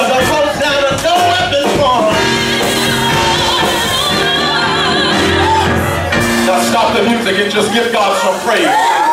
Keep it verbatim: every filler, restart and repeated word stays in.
'Cause I broke down a no weapon farm. Now stop the music and just give God some praise.